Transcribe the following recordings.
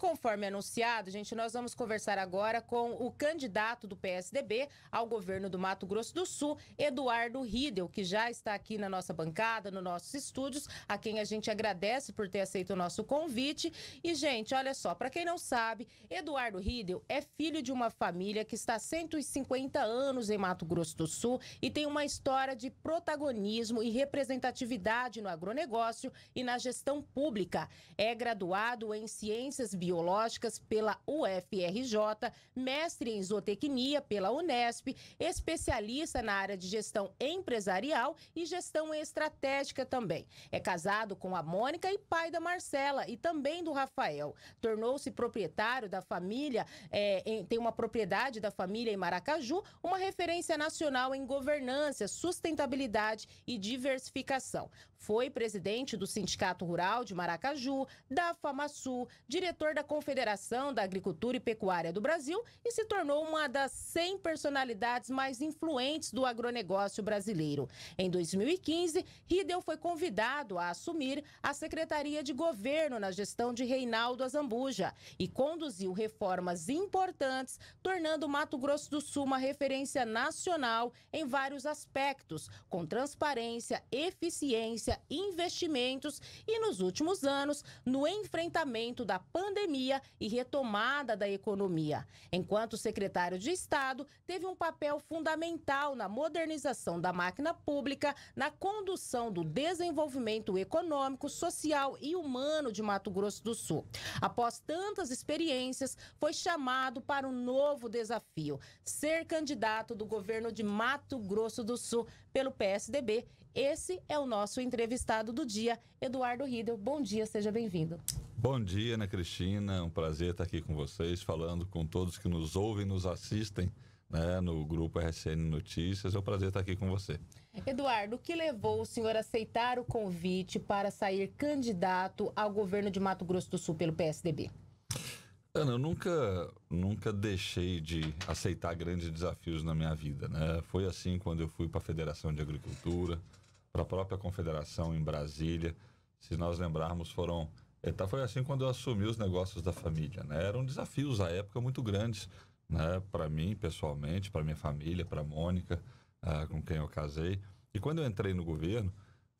conforme anunciado, gente, nós vamos conversar agora com o candidato do PSDB ao governo do Mato Grosso do Sul, Eduardo Riedel, que já está aqui na nossa bancada, nos nossos estúdios, a quem a gente agradece por ter aceito o nosso convite. E, gente, olha só, para quem não sabe, Eduardo Riedel é filho de uma família que está há 150 anos em Mato Grosso do Sul e tem uma história de protagonismo e representatividade no agronegócio e na gestão pública. É graduado em Ciências Biológicas pela UFRJ, mestre em Zootecnia pela Unesp, especialista na área de gestão empresarial e gestão estratégica também. É casado com a Mônica e pai da Marcela e também do Rafael. Tornou-se proprietário da família, tem uma propriedade da família em Maracaju, uma referência nacional em governança, sustentabilidade e diversificação. Foi presidente do Sindicato Rural de Maracaju, da Famasul, diretor da Confederação da Agricultura e Pecuária do Brasil e se tornou uma das 100 personalidades mais influentes do agronegócio brasileiro. Em 2015, Riedel foi convidado a assumir a Secretaria de Governo na gestão de Reinaldo Azambuja e conduziu reformas importantes, tornando o Mato Grosso do Sul uma referência nacional em vários aspectos, com transparência, eficiência, investimentos e, nos últimos anos, no enfrentamento da pandemia e retomada da economia. Enquanto secretário de Estado, teve um papel fundamental na modernização da máquina pública, na condução do desenvolvimento econômico, social e humano de Mato Grosso do Sul. Após tantas experiências, foi chamado para um novo desafio, ser candidato do governo de Mato Grosso do Sul pelo PSDB. Esse é o nosso entrevistado do dia, Eduardo Riedel. Bom dia, seja bem-vindo. Bom dia, Ana Cristina. Um prazer estar aqui com vocês, falando com todos que nos ouvem, nos assistem, né, no Grupo RCN Notícias. É um prazer estar aqui com você. Eduardo, o que levou o senhor a aceitar o convite para sair candidato ao governo de Mato Grosso do Sul pelo PSDB? Ana, eu nunca deixei de aceitar grandes desafios na minha vida, né? Foi assim quando eu fui para a Federação de Agricultura, para a própria Confederação em Brasília. Se nós lembrarmos, foi assim quando eu assumi os negócios da família, né? Eram desafios à época muito grandes, né? Para mim, pessoalmente, para minha família, para a Mônica, com quem eu casei. E quando eu entrei no governo,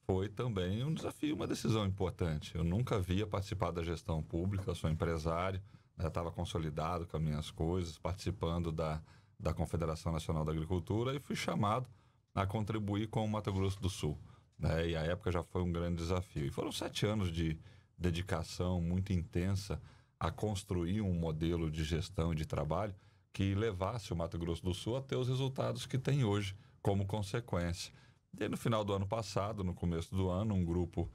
foi também um desafio, uma decisão importante. Eu nunca havia participado da gestão pública, eu sou empresário, já estava consolidado com as minhas coisas, participando da Confederação Nacional da Agricultura, e fui chamado a contribuir com o Mato Grosso do Sul, né? E a época já foi um grande desafio. E foram 7 anos de dedicação muito intensa a construir um modelo de gestão e de trabalho que levasse o Mato Grosso do Sul a ter os resultados que tem hoje como consequência. E no final do ano passado, no começo do ano, um grupo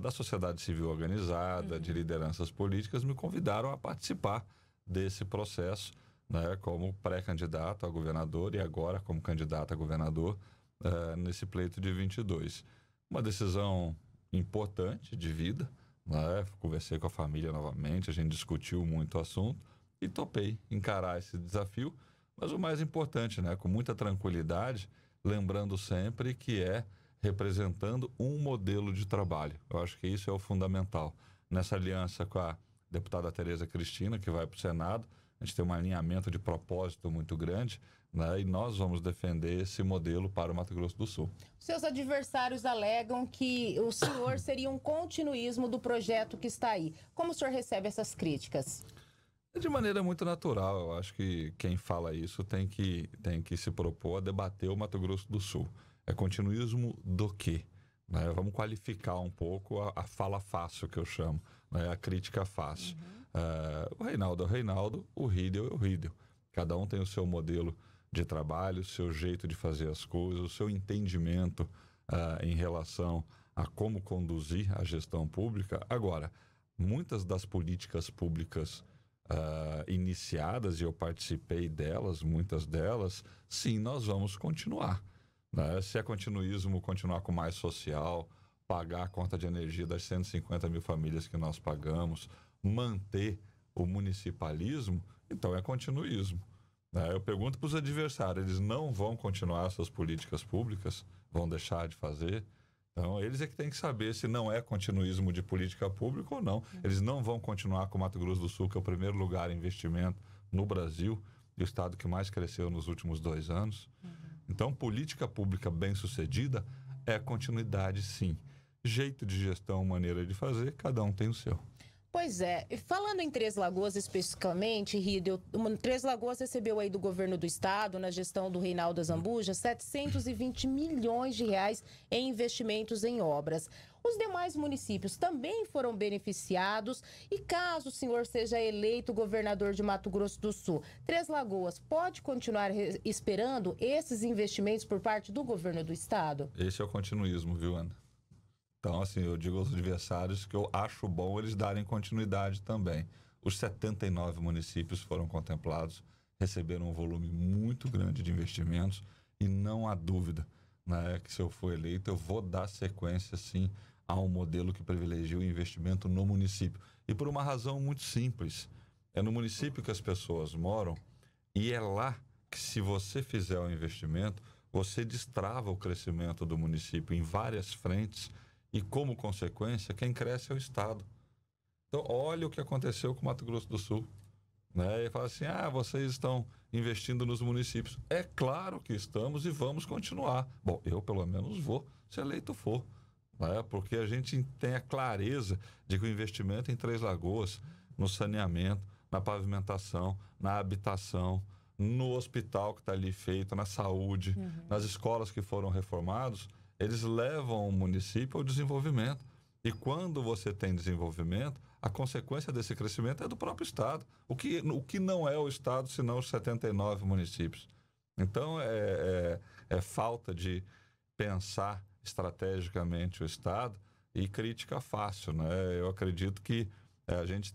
da sociedade civil organizada, de lideranças políticas, me convidaram a participar desse processo, né, como pré-candidato a governador e agora como candidato a governador nesse pleito de 22. Uma decisão importante de vida, né? Conversei com a família novamente, a gente discutiu muito o assunto e topei encarar esse desafio, mas o mais importante, né, com muita tranquilidade, lembrando sempre que é representando um modelo de trabalho. Eu acho que isso é o fundamental. Nessa aliança com a deputada Tereza Cristina, que vai para o Senado, a gente tem um alinhamento de propósito muito grande, né? E nós vamos defender esse modelo para o Mato Grosso do Sul. Seus adversários alegam que o senhor seria um continuismo do projeto que está aí. Como o senhor recebe essas críticas? De maneira muito natural. Eu acho que quem fala isso tem que se propor a debater o Mato Grosso do Sul. É continuismo do quê? Né? Vamos qualificar um pouco a fala fácil, que eu chamo, né? A crítica fácil. O Reinaldo é o Reinaldo, o Riedel é o Riedel. Cada um tem o seu modelo de trabalho, o seu jeito de fazer as coisas, o seu entendimento em relação a como conduzir a gestão pública. Agora, muitas das políticas públicas iniciadas, e eu participei delas, muitas delas, sim, nós vamos continuar. Né? Se é continuismo, continuar com mais social, pagar a conta de energia das 150 mil famílias que nós pagamos, manter o municipalismo, então é continuismo. Né? Eu pergunto para os adversários, eles não vão continuar suas políticas públicas? Vão deixar de fazer? Então, eles é que têm que saber se não é continuismo de política pública ou não. Eles não vão continuar com o Mato Grosso do Sul, que é o primeiro lugar em investimento no Brasil, e o estado que mais cresceu nos últimos 2 anos. Então, política pública bem-sucedida é continuidade, sim. Jeito de gestão, maneira de fazer, cada um tem o seu. Pois é. Falando em Três Lagoas especificamente, Riedel, Três Lagoas recebeu aí do governo do estado, na gestão do Reinaldo Azambuja, 720 milhões de reais em investimentos em obras. Os demais municípios também foram beneficiados e caso o senhor seja eleito governador de Mato Grosso do Sul, Três Lagoas pode continuar esperando esses investimentos por parte do governo do estado? Esse é o continuismo, viu, Ana? Então, assim, eu digo aos adversários que eu acho bom eles darem continuidade também. Os 79 municípios foram contemplados, receberam um volume muito grande de investimentos e não há dúvida, né, que se eu for eleito eu vou dar sequência, sim, a um modelo que privilegia o investimento no município. E por uma razão muito simples, é no município que as pessoas moram e é lá que, se você fizer o investimento, você destrava o crescimento do município em várias frentes. E, como consequência, quem cresce é o estado. Então, olha o que aconteceu com o Mato Grosso do Sul, né? E fala assim, ah, vocês estão investindo nos municípios. É claro que estamos e vamos continuar. Bom, eu, pelo menos, vou, se eleito for, né? Porque a gente tem a clareza de que o investimento em Três Lagoas, no saneamento, na pavimentação, na habitação, no hospital que está ali feito, na saúde, nas escolas que foram reformadas, eles levam o município ao desenvolvimento. E quando você tem desenvolvimento, a consequência desse crescimento é do próprio estado. O que não é o estado, senão os 79 municípios. Então, é falta de pensar estrategicamente o estado e crítica fácil, né? Eu acredito que a gente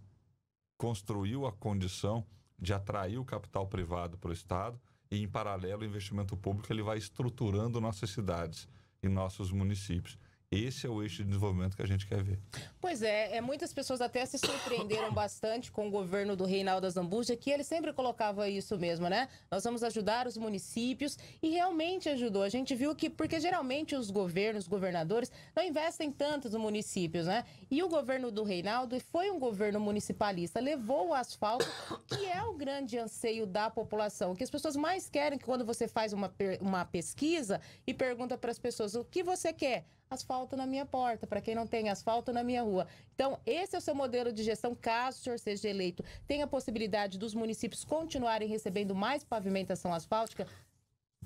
construiu a condição de atrair o capital privado para o estado e, em paralelo, o investimento público ele vai estruturando nossas cidades em nossos municípios. Esse é o eixo de desenvolvimento que a gente quer ver. Pois é, muitas pessoas até se surpreenderam bastante com o governo do Reinaldo Azambuja, que ele sempre colocava isso mesmo, né? Nós vamos ajudar os municípios, e realmente ajudou. A gente viu que, porque geralmente os governos, governadores, não investem tanto nos municípios, né? E o governo do Reinaldo foi um governo municipalista, levou o asfalto, que é o grande anseio da população. O que as pessoas mais querem, que quando você faz uma pesquisa e pergunta para as pessoas o que você quer, asfalto na minha porta, para quem não tem asfalto na minha rua. Então, esse é o seu modelo de gestão, caso o senhor seja eleito. Tem a possibilidade dos municípios continuarem recebendo mais pavimentação asfáltica?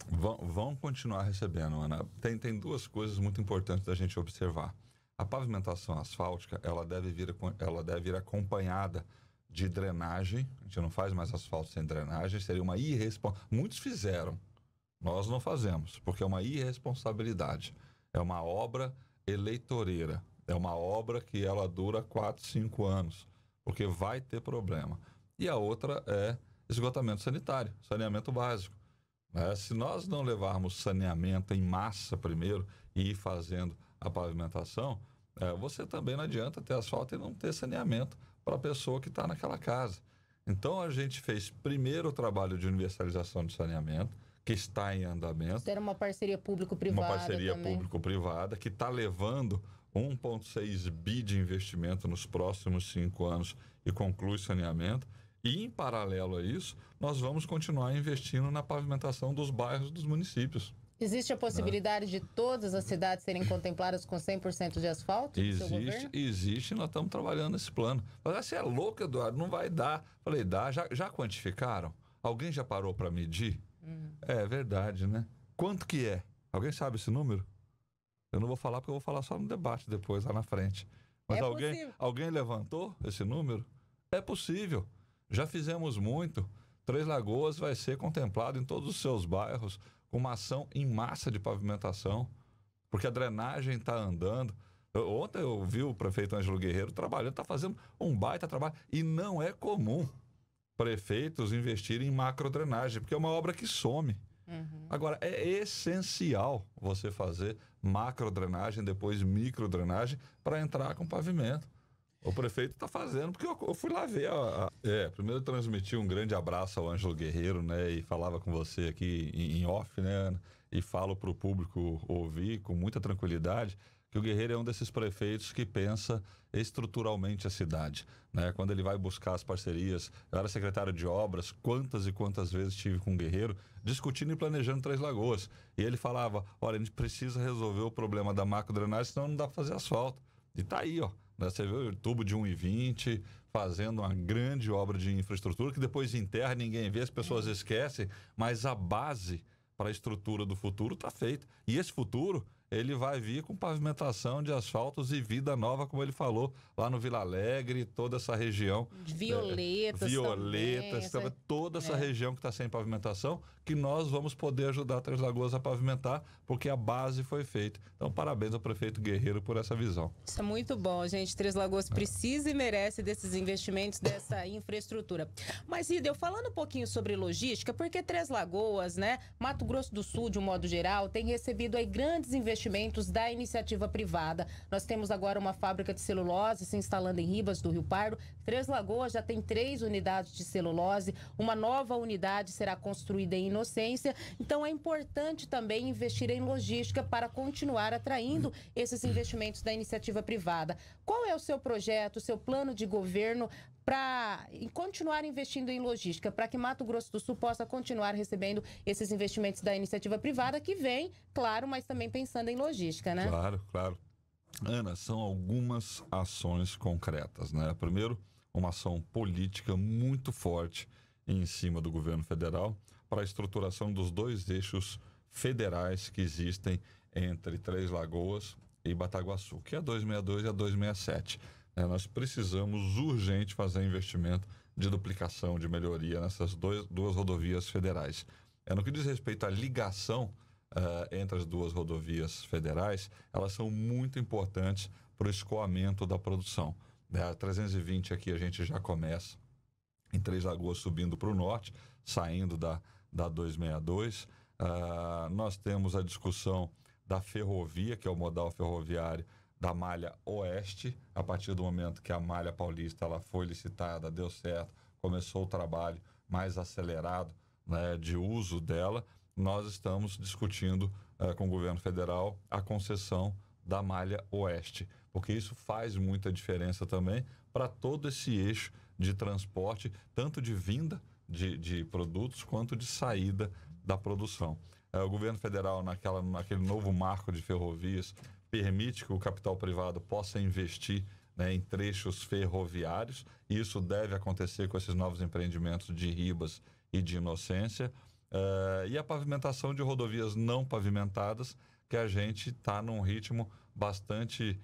Vão continuar recebendo, Ana. Tem duas coisas muito importantes da gente observar. A pavimentação asfáltica, ela deve vir acompanhada de drenagem. A gente não faz mais asfalto sem drenagem, seria uma irresponsabilidade. Muitos fizeram, nós não fazemos, porque é uma irresponsabilidade. É uma obra eleitoreira, é uma obra que ela dura 4, 5 anos, porque vai ter problema. E a outra é esgotamento sanitário, saneamento básico. Se nós não levarmos saneamento em massa primeiro e ir fazendo a pavimentação, você também não adianta ter asfalto e não ter saneamento para a pessoa que está naquela casa. Então, a gente fez primeiro o trabalho de universalização de saneamento, que está em andamento. Era uma parceria público-privada. Uma parceria público-privada que está levando 1,6 bi de investimento nos próximos 5 anos e conclui saneamento. E, em paralelo a isso, nós vamos continuar investindo na pavimentação dos bairros dos municípios. Existe a possibilidade, né, de todas as cidades serem contempladas com 100% de asfalto? Existe, nós estamos trabalhando nesse plano. Mas você é louco, Eduardo, não vai dar. Falei, dá. Já quantificaram? Alguém já parou para medir? É verdade, né? Quanto que é? Alguém sabe esse número? Eu não vou falar porque eu vou falar só no debate depois, lá na frente. Mas alguém levantou esse número? É possível. Já fizemos muito. Três Lagoas vai ser contemplado em todos os seus bairros com uma ação em massa de pavimentação, porque a drenagem está andando. Ontem eu vi o prefeito Ângelo Guerreiro trabalhando, está fazendo um baita trabalho. E não é comum prefeitos investirem em macrodrenagem, porque é uma obra que some. Agora, é essencial você fazer macrodrenagem, depois microdrenagem, para entrar com pavimento. O prefeito está fazendo, porque eu fui lá ver. Primeiro eu transmiti um grande abraço ao Ângelo Guerreiro, né? E falava com você aqui em off, né? E falo para o público ouvir com muita tranquilidade que o Guerreiro é um desses prefeitos que pensa estruturalmente a cidade, né? Quando ele vai buscar as parcerias, eu era secretário de obras, quantas e quantas vezes tive com o Guerreiro, discutindo e planejando Três Lagoas. E ele falava, olha, a gente precisa resolver o problema da macrodrenagem, senão não dá para fazer asfalto. E tá aí, ó, né? Você vê o tubo de 1,20, fazendo uma grande obra de infraestrutura, que depois enterra, ninguém vê, as pessoas esquecem, mas a base para a estrutura do futuro está feita. E esse futuro, ele vai vir com pavimentação de asfaltos e vida nova, como ele falou, lá no Vila Alegre, toda essa região. Violetas também, toda essa região que está sem pavimentação, que nós vamos poder ajudar Três Lagoas a pavimentar, porque a base foi feita. Então, parabéns ao prefeito Guerreiro por essa visão. Isso é muito bom, gente. Três Lagoas precisa e merece desses investimentos, dessa infraestrutura. Mas, Riedel, falando um pouquinho sobre logística, porque Três Lagoas, né, Mato Grosso do Sul, de um modo geral, tem recebido aí grandes investimentos da iniciativa privada. Nós temos agora uma fábrica de celulose se instalando em Ribas do Rio Pardo. Três Lagoas já tem 3 unidades de celulose, uma nova unidade será construída em Inocência. Então é importante também investir em logística para continuar atraindo esses investimentos da iniciativa privada. Qual é o seu projeto, o seu plano de governo para continuar investindo em logística, para que Mato Grosso do Sul possa continuar recebendo esses investimentos da iniciativa privada, que vem, claro, mas também pensando em logística, né? Claro, claro. Ana, são algumas ações concretas, né? Primeiro, uma ação política muito forte em cima do governo federal para a estruturação dos 2 eixos federais que existem entre Três Lagoas e Bataguaçu, que é a 262 e a 267. Nós precisamos urgente fazer investimento de duplicação, de melhoria nessas duas rodovias federais. No que diz respeito à ligação entre as 2 rodovias federais, elas são muito importantes para o escoamento da produção. A 320 aqui a gente já começa em Três Lagoas subindo para o norte, saindo da 262. Nós temos a discussão da ferrovia, que é o modal ferroviário, da malha oeste, a partir do momento que a malha paulista ela foi licitada, deu certo, começou o trabalho mais acelerado, né, de uso dela, nós estamos discutindo com o governo federal a concessão da malha oeste, porque isso faz muita diferença também para todo esse eixo de transporte, tanto de vinda de produtos quanto de saída da produção. O governo federal, naquele novo marco de ferrovias, permite que o capital privado possa investir, né, em trechos ferroviários, e isso deve acontecer com esses novos empreendimentos de Ribas e de Inocência, e a pavimentação de rodovias não pavimentadas, que a gente está num ritmo bastante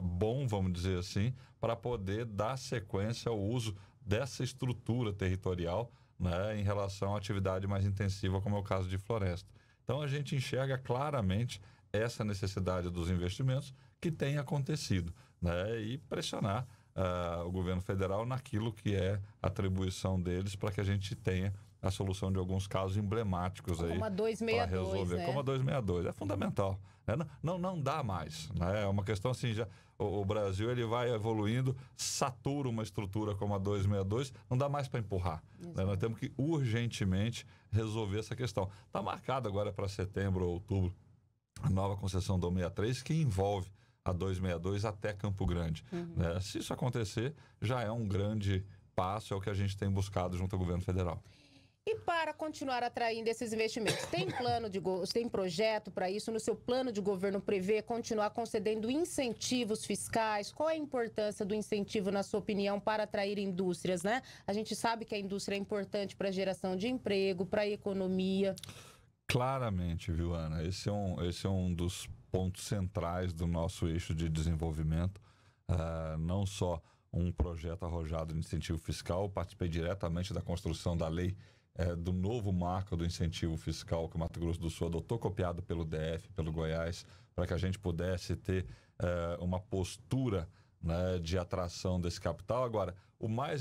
bom, vamos dizer assim, para poder dar sequência ao uso dessa estrutura territorial, né, em relação à atividade mais intensiva, como é o caso de floresta. Então a gente enxerga claramente essa necessidade dos investimentos que tem acontecido, né? E pressionar o governo federal naquilo que é a atribuição deles para que a gente tenha a solução de alguns casos emblemáticos aí para resolver. Né? Como a 262, é fundamental. Né? Não dá mais. Né? É uma questão assim, já, o Brasil ele vai evoluindo, satura uma estrutura como a 262, não dá mais para empurrar. Né? Nós temos que urgentemente resolver essa questão. Está marcado agora para setembro ou outubro a nova concessão do 163, que envolve a 262 até Campo Grande. Uhum. Né? Se isso acontecer, já é um grande passo, é o que a gente tem buscado junto ao governo federal. E para continuar atraindo esses investimentos, tem projeto para isso? No seu plano de governo prevê continuar concedendo incentivos fiscais? Qual é a importância do incentivo, na sua opinião, para atrair indústrias, né? A gente sabe que a indústria é importante para a geração de emprego, para a economia. Claramente, viu, Ana? Esse é um dos pontos centrais do nosso eixo de desenvolvimento. Não só um projeto arrojado de incentivo fiscal, participei diretamente da construção da lei do novo marco do incentivo fiscal que o Mato Grosso do Sul adotou, copiado pelo DF, pelo Goiás, para que a gente pudesse ter uma postura, né, de atração desse capital. Agora,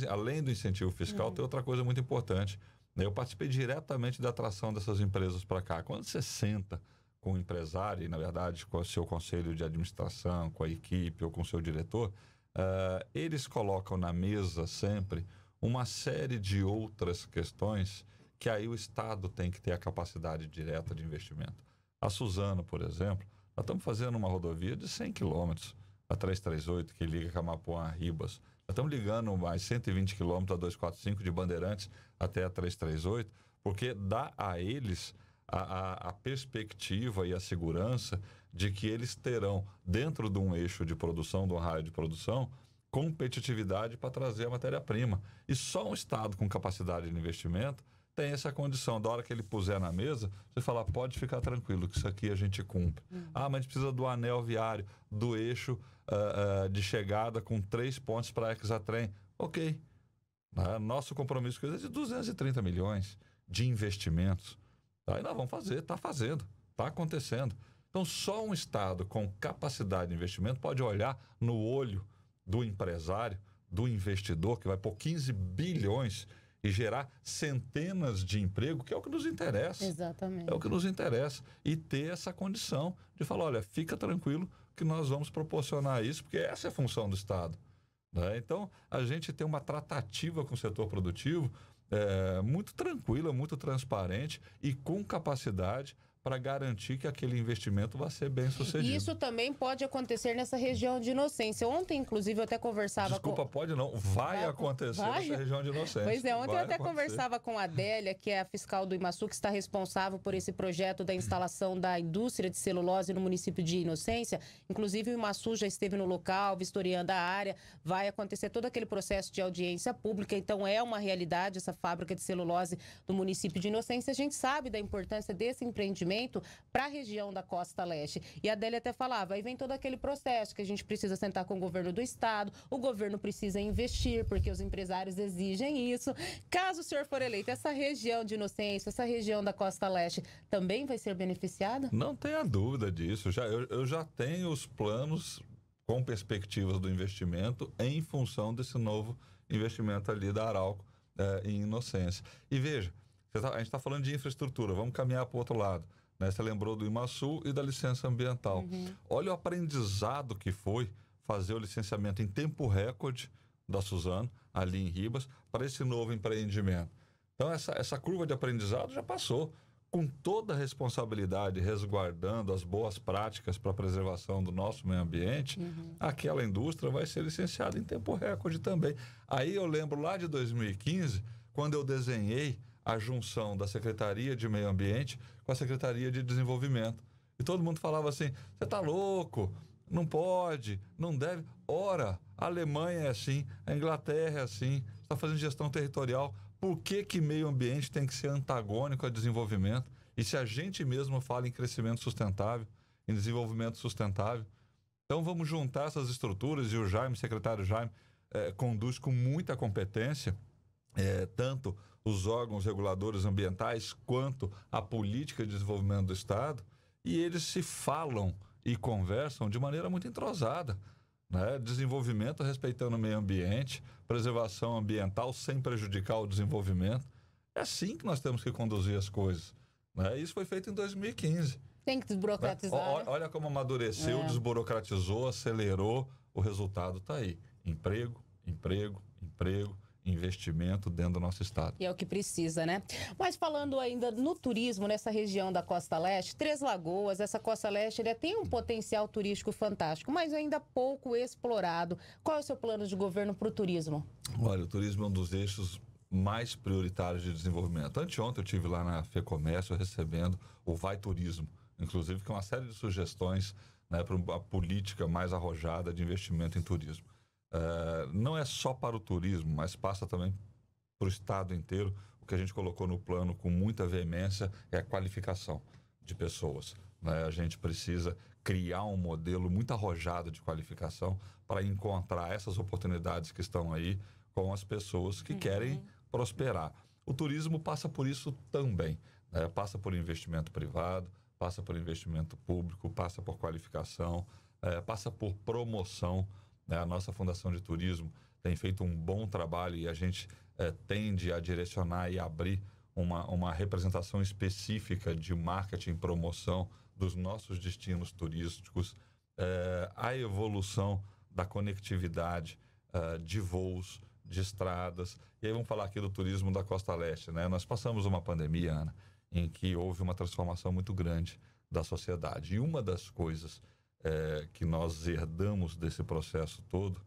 além do incentivo fiscal, tem outra coisa muito importante. Eu participei diretamente da atração dessas empresas para cá. Quando você senta com o empresário, e na verdade com o seu conselho de administração, com a equipe ou com o seu diretor, eles colocam na mesa sempre uma série de outras questões que aí o Estado tem que ter a capacidade direta de investimento. A Suzano, por exemplo, Nós estamos fazendo uma rodovia de 100 quilômetros, a 338, que liga Camapuã a Ribas. Nós estamos ligando mais 120 quilômetros a 245 de Bandeirantes até a 338, porque dá a eles a perspectiva e a segurança de que eles terão, dentro de um eixo de produção, de um raio de produção, competitividade para trazer a matéria-prima. E só um Estado com capacidade de investimento tem essa condição. Da hora que ele puser na mesa, você fala, pode ficar tranquilo, que isso aqui a gente cumpre. Ah, mas a gente precisa do anel viário, do eixo de chegada com 3 pontos para Exatrem. Ok. Nosso compromisso é de 230 milhões de investimentos. Tá? E nós vamos fazer, está fazendo, está acontecendo. Então, só um Estado com capacidade de investimento pode olhar no olho do empresário, do investidor, que vai pôr 15 bilhões e gerar centenas de emprego, que é o que nos interessa. Exatamente. É o que nos interessa. E ter essa condição de falar, olha, fica tranquilo que nós vamos proporcionar isso, porque essa é a função do Estado. Né? Então, a gente tem uma tratativa com o setor produtivo muito tranquila, muito transparente e com capacidade para garantir que aquele investimento vai ser bem sucedido. Isso também pode acontecer nessa região de Inocência. Ontem, inclusive, eu até conversava com... pode não. Vai acontecer nessa região de Inocência. Pois é, ontem eu até conversava com a Adélia, que é a fiscal do Imaçu, que está responsável por esse projeto da instalação da indústria de celulose no município de Inocência. Inclusive, o Imaçu já esteve no local, vistoriando a área. Vai acontecer todo aquele processo de audiência pública. Então, é uma realidade essa fábrica de celulose do município de Inocência. A gente sabe da importância desse empreendimento para a região da Costa Leste. E a Adélia até falava, aí vem todo aquele processo que a gente precisa sentar com o governo do Estado, o governo precisa investir, porque os empresários exigem isso. Caso o senhor for eleito, essa região de Inocência, essa região da Costa Leste, também vai ser beneficiada? Não tenha dúvida disso. Eu já tenho os planos com perspectivas do investimento em função desse novo investimento ali da Aralco em Inocência. E veja, a gente está falando de infraestrutura, vamos caminhar para o outro lado. Você lembrou do Imaçu e da licença ambiental. Olha o aprendizado que foi fazer o licenciamento em tempo recorde da Suzano, ali em Ribas, para esse novo empreendimento. Então, essa curva de aprendizado já passou, com toda a responsabilidade, resguardando as boas práticas para a preservação do nosso meio ambiente. Aquela indústria vai ser licenciada em tempo recorde também. Aí eu lembro lá de 2015, quando eu desenhei a junção da Secretaria de Meio Ambiente com a Secretaria de Desenvolvimento. E todo mundo falava assim, você está louco, não pode, não deve. Ora, a Alemanha é assim, a Inglaterra é assim, está fazendo gestão territorial. Por que que meio ambiente tem que ser antagônico a desenvolvimento? E se a gente mesmo fala em crescimento sustentável, em desenvolvimento sustentável? Então vamos juntar essas estruturas, e o Jaime, o secretário Jaime, conduz com muita competência, tanto os órgãos reguladores ambientais quanto a política de desenvolvimento do Estado, e eles se falam e conversam de maneira muito entrosada, né? Desenvolvimento respeitando o meio ambiente, preservação ambiental sem prejudicar o desenvolvimento. É assim que nós temos que conduzir as coisas, né? Isso foi feito em 2015. Tem que desburocratizar. Olha como amadureceu, desburocratizou, acelerou, o resultado está aí. Emprego, emprego, emprego, investimento dentro do nosso Estado. E é o que precisa, né? Mas falando ainda no turismo, nessa região da Costa Leste, Três Lagoas, essa Costa Leste, ele tem um potencial turístico fantástico, mas ainda pouco explorado. Qual é o seu plano de governo para o turismo? Olha, o turismo é um dos eixos mais prioritários de desenvolvimento. Anteontem eu estive lá na FEComércio recebendo o Vai Turismo, inclusive com uma série de sugestões, né, para uma política mais arrojada de investimento em turismo. Não é só para o turismo, mas passa também para o Estado inteiro. O que a gente colocou no plano com muita veemência é a qualificação de pessoas, né? A gente precisa criar um modelo muito arrojado de qualificação para encontrar essas oportunidades que estão aí com as pessoas que querem prosperar. O turismo passa por isso também, né? Passa por investimento privado, passa por investimento público, passa por qualificação, passa por promoção. A nossa Fundação de Turismo tem feito um bom trabalho e a gente tende a direcionar e abrir uma representação específica de marketing e promoção dos nossos destinos turísticos, a evolução da conectividade de voos, de estradas. E aí vamos falar aqui do turismo da Costa Leste, né? Nós passamos uma pandemia, Ana, em que houve uma transformação muito grande da sociedade. E uma das coisas que nós herdamos desse processo todo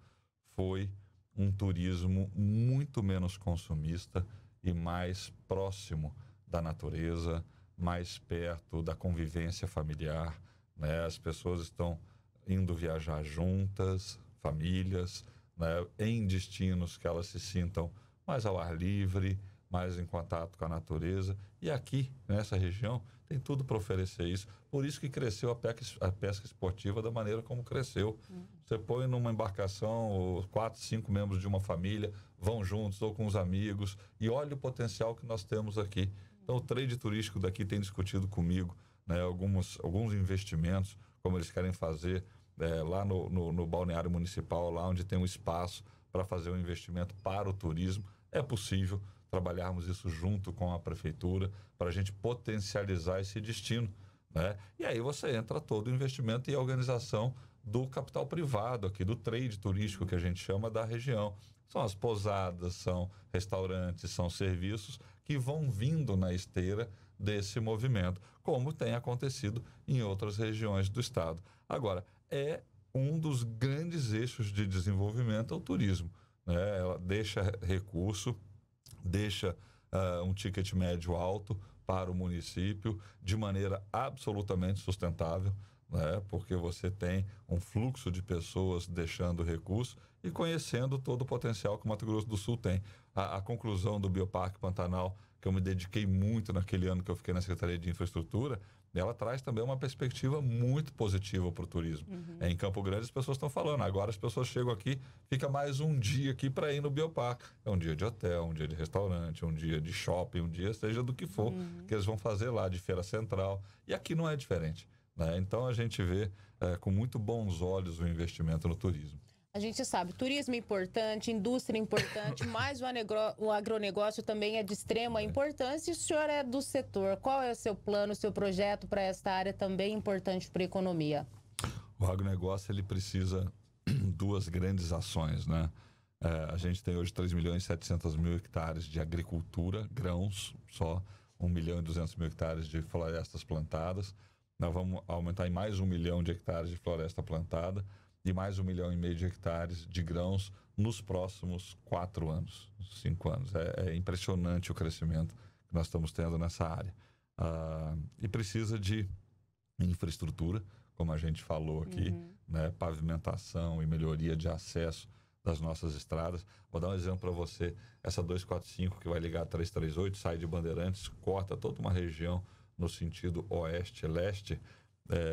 foi um turismo muito menos consumista e mais próximo da natureza, mais perto da convivência familiar, né? As pessoas estão indo viajar juntas, famílias, né? Em destinos que elas se sintam mais ao ar livre, mais em contato com a natureza. E aqui, nessa região, tem tudo para oferecer isso. Por isso que cresceu a pesca esportiva da maneira como cresceu. Você põe numa embarcação 4, 5 membros de uma família, vão juntos ou com os amigos, e olha o potencial que nós temos aqui. Então, o trade turístico daqui tem discutido comigo, né, alguns investimentos, como eles querem fazer lá no balneário municipal, lá onde tem um espaço para fazer um investimento para o turismo. É possível trabalharmos isso junto com a prefeitura para a gente potencializar esse destino, né? E aí você entra todo o investimento e a organização do capital privado aqui, do trade turístico que a gente chama da região. São as pousadas, são restaurantes, são serviços que vão vindo na esteira desse movimento, como tem acontecido em outras regiões do estado. Agora, é um dos grandes eixos de desenvolvimento, é o turismo, né? Ela deixa recurso, deixa um ticket médio alto para o município de maneira absolutamente sustentável, né? Porque você tem um fluxo de pessoas deixando recurso e conhecendo todo o potencial que o Mato Grosso do Sul tem. A conclusão do Bioparque Pantanal, que eu me dediquei muito naquele ano que eu fiquei na Secretaria de Infraestrutura, ela traz também uma perspectiva muito positiva para o turismo. Em Campo Grande as pessoas estão falando, agora as pessoas chegam aqui, fica mais um dia aqui para ir no Bioparque. É um dia de hotel, um dia de restaurante, um dia de shopping, um dia seja do que for, que eles vão fazer lá de feira central. E aqui não é diferente, né? Então a gente vê com muito bons olhos o investimento no turismo. A gente sabe, turismo é importante, indústria é importante, mas o agronegócio também é de extrema importância. E o senhor é do setor. Qual é o seu plano, o seu projeto para esta área também importante para a economia? O agronegócio, ele precisa duas grandes ações, né? A gente tem hoje 3.700.000 hectares de agricultura, grãos, só 1.200.000 hectares de florestas plantadas. Nós vamos aumentar em mais 1 milhão de hectares de floresta plantada e mais 1,5 milhão de hectares de grãos nos próximos 4 anos, 5 anos. É impressionante o crescimento que nós estamos tendo nessa área. E precisa de infraestrutura, como a gente falou aqui, né? Pavimentação e melhoria de acesso das nossas estradas. Vou dar um exemplo para você. Essa 245 que vai ligar a 338, sai de Bandeirantes, corta toda uma região no sentido oeste-leste.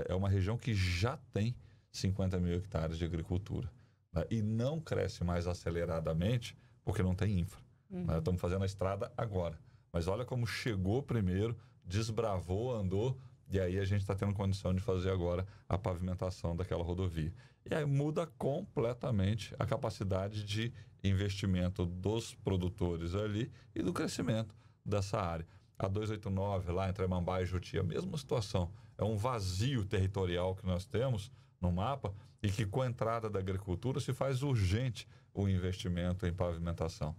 É uma região que já tem 50.000 hectares de agricultura, né? E não cresce mais aceleradamente porque não tem infra. Né? Estamos fazendo a estrada agora, mas olha como chegou primeiro, desbravou, andou, e aí a gente está tendo condição de fazer agora a pavimentação daquela rodovia. E aí muda completamente a capacidade de investimento dos produtores ali e do crescimento dessa área. A 289 lá entre Mambá e Juti, a mesma situação. É um vazio territorial que nós temos no mapa e que, com a entrada da agricultura, se faz urgente o investimento em pavimentação.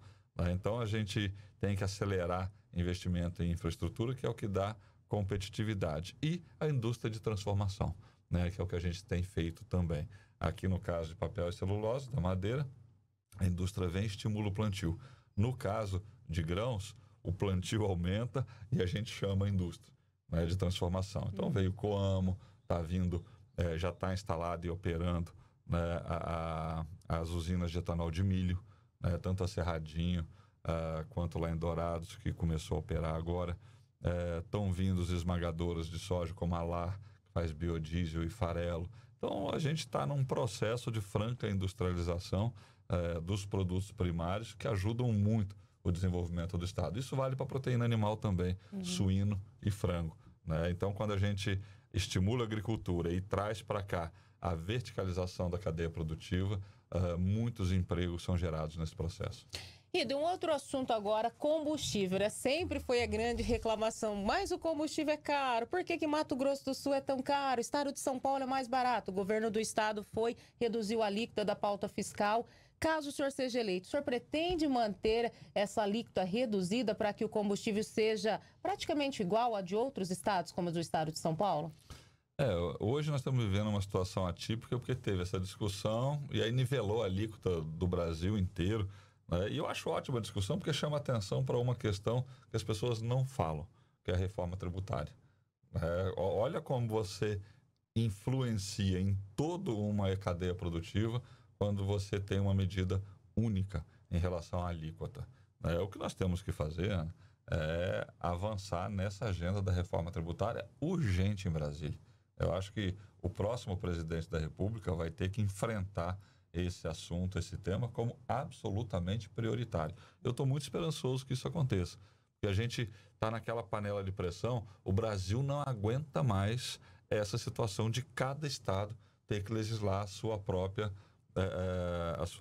Então, a gente tem que acelerar investimento em infraestrutura, que é o que dá competitividade. E a indústria de transformação, né? Que é o que a gente tem feito também. Aqui, no caso de papel e celulose, da madeira, a indústria vem e estimula o plantio. No caso de grãos, o plantio aumenta e a gente chama a indústria, né, de transformação. Então, veio o Coamo, está vindo... já está instalado e operando, né, as usinas de etanol de milho, né, tanto a Cerradinho quanto lá em Dourados, que começou a operar agora. Estão vindo os esmagadores de soja, como a LAR, que faz biodiesel e farelo. Então, a gente está num processo de franca industrialização dos produtos primários, que ajudam muito o desenvolvimento do estado. Isso vale para proteína animal também, suíno e frango, né? Então, quando a gente estimula a agricultura e traz para cá a verticalização da cadeia produtiva, muitos empregos são gerados nesse processo. E de um outro assunto agora, combustível, né? Sempre foi a grande reclamação, mas o combustível é caro. Por que Mato Grosso do Sul é tão caro? O estado de São Paulo é mais barato. O governo do estado reduziu a alíquota da pauta fiscal. Caso o senhor seja eleito, o senhor pretende manter essa alíquota reduzida para que o combustível seja praticamente igual a de outros estados, como o do estado de São Paulo? Hoje nós estamos vivendo uma situação atípica porque teve essa discussão e aí nivelou a alíquota do Brasil inteiro, né? E eu acho ótima a discussão porque chama atenção para uma questão que as pessoas não falam, que é a reforma tributária. Olha como você influencia em toda uma cadeia produtiva quando você tem uma medida única em relação à alíquota. O que nós temos que fazer é avançar nessa agenda da reforma tributária urgente em Brasília. Eu acho que o próximo presidente da República vai ter que enfrentar esse assunto, esse tema, como absolutamente prioritário. Eu estou muito esperançoso que isso aconteça. E a gente está naquela panela de pressão, o Brasil não aguenta mais essa situação de cada estado ter que legislar a sua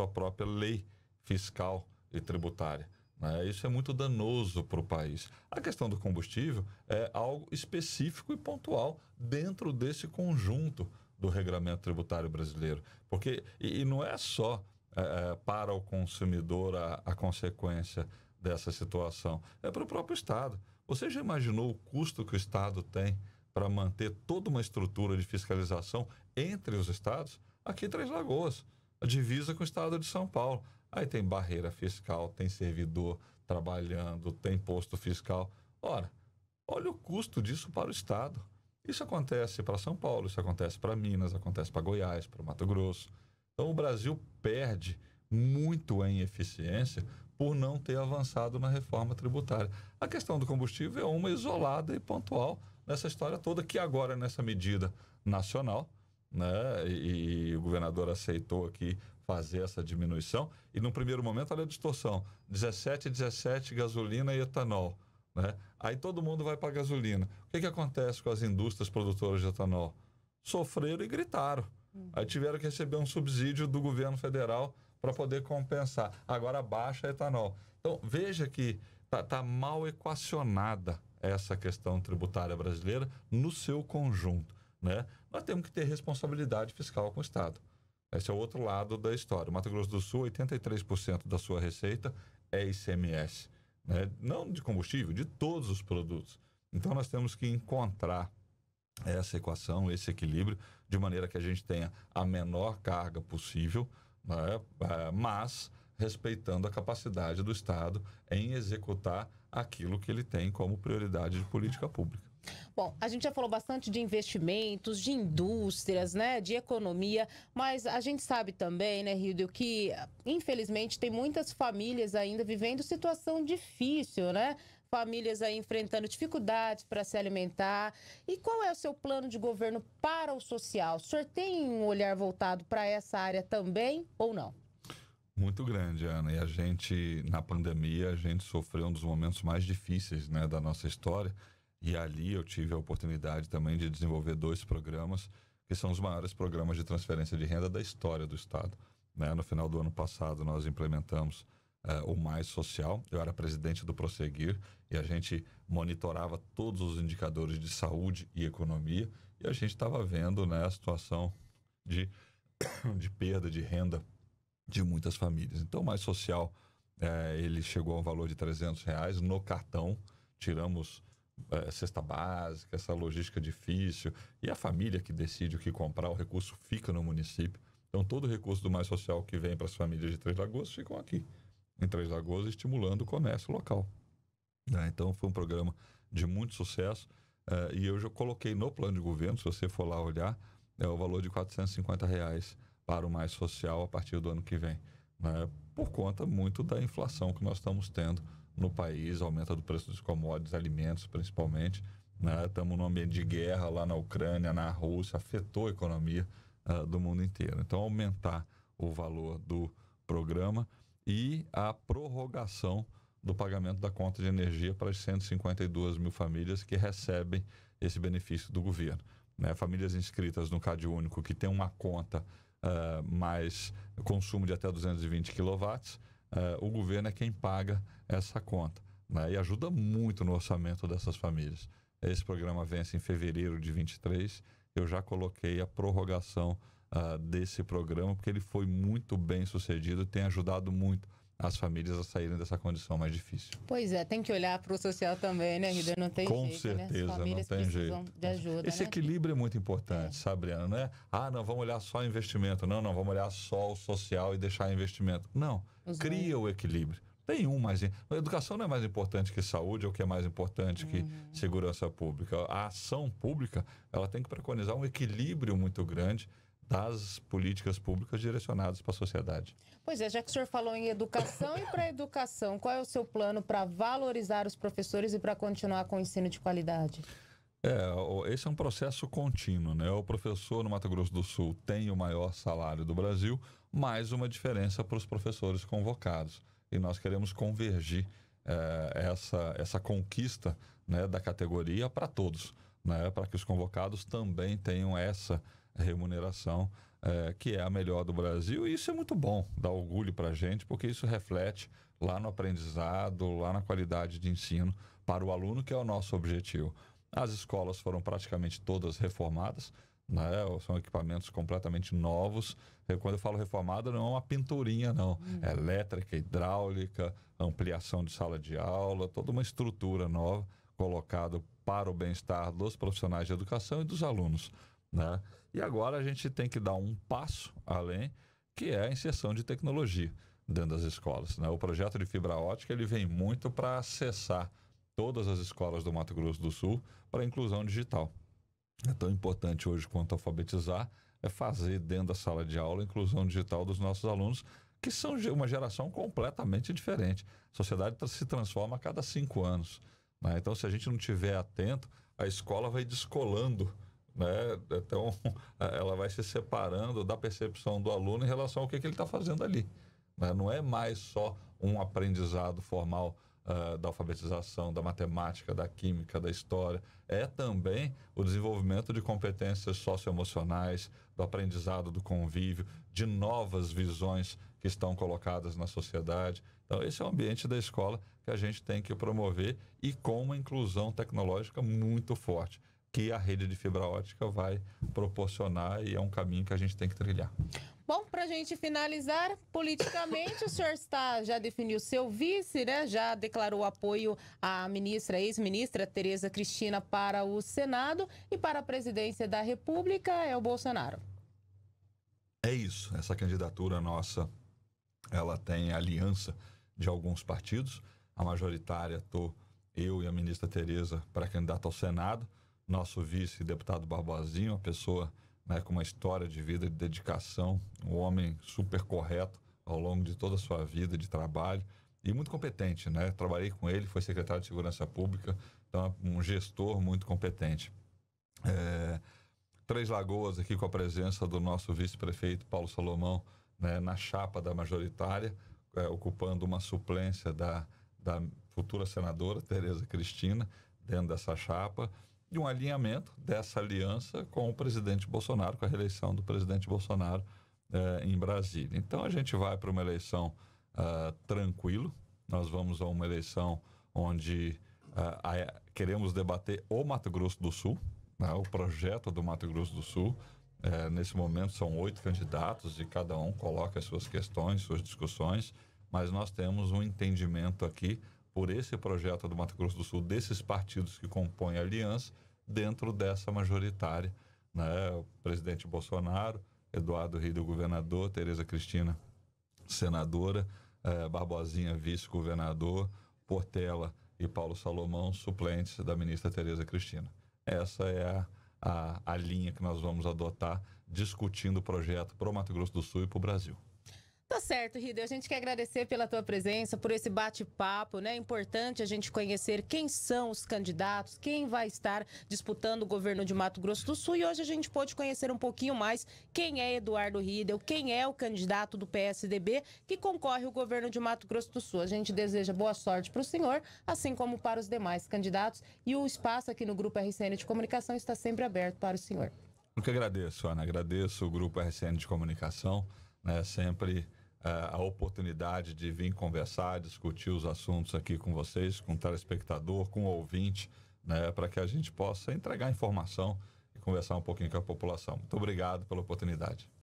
própria lei fiscal e tributária, né? Isso é muito danoso para o país. A questão do combustível é algo específico e pontual dentro desse conjunto do regramento tributário brasileiro. Porque, e não é só para o consumidor a consequência dessa situação, é para o próprio Estado. Você já imaginou o custo que o Estado tem para manter toda uma estrutura de fiscalização entre os estados? Aqui Três Lagoas, a divisa com o Estado de São Paulo. Aí tem barreira fiscal, tem servidor trabalhando, tem posto fiscal. Ora, olha o custo disso para o Estado. Isso acontece para São Paulo, isso acontece para Minas, acontece para Goiás, para o Mato Grosso. Então o Brasil perde muito em eficiência por não ter avançado na reforma tributária. A questão do combustível é uma isolada e pontual nessa história toda, que agora nessa medida nacional, né, e o governador aceitou aqui fazer essa diminuição, e no primeiro momento, olha a distorção, 17,17 gasolina e etanol, né? Aí todo mundo vai para a gasolina. O que acontece com as indústrias produtoras de etanol? Sofreram e gritaram. Aí tiveram que receber um subsídio do governo federal para poder compensar. Agora baixa etanol. Então, veja que tá mal equacionada essa questão tributária brasileira no seu conjunto, né? Nós temos que ter responsabilidade fiscal com o Estado. Esse é o outro lado da história. O Mato Grosso do Sul, 83% da sua receita é ICMS, né? Não de combustível, de todos os produtos. Então, nós temos que encontrar essa equação, esse equilíbrio, de maneira que a gente tenha a menor carga possível, né? Mas respeitando a capacidade do Estado em executar aquilo que ele tem como prioridade de política pública. Bom, a gente já falou bastante de investimentos, de indústrias, né, de economia, mas a gente sabe também, né, Riedel, que infelizmente tem muitas famílias ainda vivendo situação difícil, né? Famílias aí enfrentando dificuldades para se alimentar. E qual é o seu plano de governo para o social? O senhor tem um olhar voltado para essa área também ou não? Muito grande, Ana. E a gente, na pandemia, a gente sofreu um dos momentos mais difíceis, né, da nossa história. E ali eu tive a oportunidade também de desenvolver dois programas, que são os maiores programas de transferência de renda da história do Estado, né? No final do ano passado, nós implementamos o Mais Social. Eu era presidente do Prosseguir e a gente monitorava todos os indicadores de saúde e economia, e a gente estava vendo, né, a situação de perda de renda de muitas famílias. Então, o Mais Social, ele chegou a um valor de R$300 no cartão. Tiramos cesta básica, essa logística difícil, e a família que decide o que comprar, o recurso fica no município. Então, todo o recurso do Mais Social que vem para as famílias de Três Lagoas ficam aqui em Três Lagoas, estimulando o comércio local, né? Então, foi um programa de muito sucesso, e eu já coloquei no plano de governo, se você for lá olhar, o valor de R$450 para o Mais Social a partir do ano que vem, né? Por conta muito da inflação que nós estamos tendo no país, aumenta do preço dos commodities, alimentos principalmente, né? Estamos num ambiente de guerra lá na Ucrânia, na Rússia, afetou a economia do mundo inteiro. Então, aumentar o valor do programa e a prorrogação do pagamento da conta de energia para as 152 mil famílias que recebem esse benefício do governo, né? Famílias inscritas no CadÚnico que tem uma conta mais consumo de até 220 quilowatts, o governo é quem paga essa conta, né? E ajuda muito no orçamento dessas famílias. Esse programa vence em fevereiro de 23, eu já coloquei a prorrogação desse programa, porque ele foi muito bem sucedido, tem ajudado muito as famílias a saírem dessa condição mais difícil. Pois é, tem que olhar para o social também, né, Riedel? Não tem jeito, certeza, né? As famílias não tem jeito. De ajuda, esse equilíbrio é muito importante, Sabrina, não é? Ah, não, vamos olhar só investimento. Não, não, vamos olhar só o social e deixar investimento. Não, cria o equilíbrio. Tem um mais... A educação não é mais importante que saúde, ou que é mais importante que segurança pública. A ação pública, ela tem que preconizar um equilíbrio muito grande das políticas públicas direcionadas para a sociedade. Pois é, já que o senhor falou em educação e para a educação, qual é o seu plano para valorizar os professores e para continuar com o ensino de qualidade? É, esse é um processo contínuo, né? O professor no Mato Grosso do Sul tem o maior salário do Brasil, mais uma diferença para os professores convocados. E nós queremos convergir essa conquista, né, da categoria para todos, né, para que os convocados também tenham essa remuneração que é a melhor do Brasil. E isso é muito bom, dá orgulho para a gente, porque isso reflete lá no aprendizado, lá na qualidade de ensino para o aluno, que é o nosso objetivo. As escolas foram praticamente todas reformadas, né? São equipamentos completamente novos. Quando eu falo reformada, não é uma pinturinha, não. É elétrica, hidráulica, ampliação de sala de aula, toda uma estrutura nova colocada para o bem-estar dos profissionais de educação e dos alunos, né? E agora a gente tem que dar um passo além, que é a inserção de tecnologia dentro das escolas, né? O projeto de fibra ótica, ele vem muito para acessar todas as escolas do Mato Grosso do Sul para a inclusão digital. É tão importante hoje quanto alfabetizar, é fazer dentro da sala de aula a inclusão digital dos nossos alunos, que são uma geração completamente diferente. A sociedade se transforma a cada 5 anos, né? Então, se a gente não estiver atento, a escola vai descolando, né? Então, ela vai se separando da percepção do aluno em relação ao que ele está fazendo ali, né? Não é mais só um aprendizado formal da alfabetização, da matemática, da química, da história. É também o desenvolvimento de competências socioemocionais, do aprendizado, do convívio, de novas visões que estão colocadas na sociedade. Então, esse é o ambiente da escola que a gente tem que promover, e com uma inclusão tecnológica muito forte, que a rede de fibra ótica vai proporcionar, e é um caminho que a gente tem que trilhar. Bom, para a gente finalizar, politicamente, o senhor já definiu seu vice, né? Já declarou apoio à ministra, ex-ministra Tereza Cristina para o Senado, e para a presidência da República é o Bolsonaro. É isso, essa candidatura nossa, ela tem aliança de alguns partidos. A majoritária, estou eu e a ministra Tereza para candidata ao Senado. Nosso vice, deputado Barbosinha, uma pessoa, né, com uma história de vida, de dedicação, um homem super correto ao longo de toda a sua vida de trabalho e muito competente, né? Trabalhei com ele, foi secretário de Segurança Pública, então é um gestor muito competente. Três Lagoas aqui com a presença do nosso vice-prefeito Paulo Salomão, né, na chapa da majoritária, ocupando uma suplência da futura senadora Tereza Cristina dentro dessa chapa, de um alinhamento dessa aliança com o presidente Bolsonaro, com a reeleição do presidente Bolsonaro em Brasília. Então, a gente vai para uma eleição tranquilo. Nós vamos a uma eleição onde queremos debater o Mato Grosso do Sul, né, o projeto do Mato Grosso do Sul. Nesse momento, são 8 candidatos e cada um coloca as suas questões, suas discussões, mas nós temos um entendimento aqui por esse projeto do Mato Grosso do Sul, desses partidos que compõem a aliança, dentro dessa majoritária, né? O presidente Bolsonaro, Eduardo Riedel, governador, Tereza Cristina, senadora, Barbosinha, vice-governador, Portela e Paulo Salomão, suplentes da ministra Tereza Cristina. Essa é a linha que nós vamos adotar, discutindo o projeto para o Mato Grosso do Sul e para o Brasil. Tá certo, Riedel. A gente quer agradecer pela tua presença, por esse bate-papo, né? É importante a gente conhecer quem são os candidatos, quem vai estar disputando o governo de Mato Grosso do Sul. E hoje a gente pôde conhecer um pouquinho mais quem é Eduardo Riedel, quem é o candidato do PSDB que concorre ao governo de Mato Grosso do Sul. A gente deseja boa sorte para o senhor, assim como para os demais candidatos. E o espaço aqui no Grupo RCN de Comunicação está sempre aberto para o senhor. Eu que agradeço, Ana. Agradeço o Grupo RCN de Comunicação, né? Sempre a oportunidade de vir conversar, discutir os assuntos aqui com vocês, com o telespectador, com o ouvinte, né, para que a gente possa entregar informação e conversar um pouquinho com a população. Muito obrigado pela oportunidade.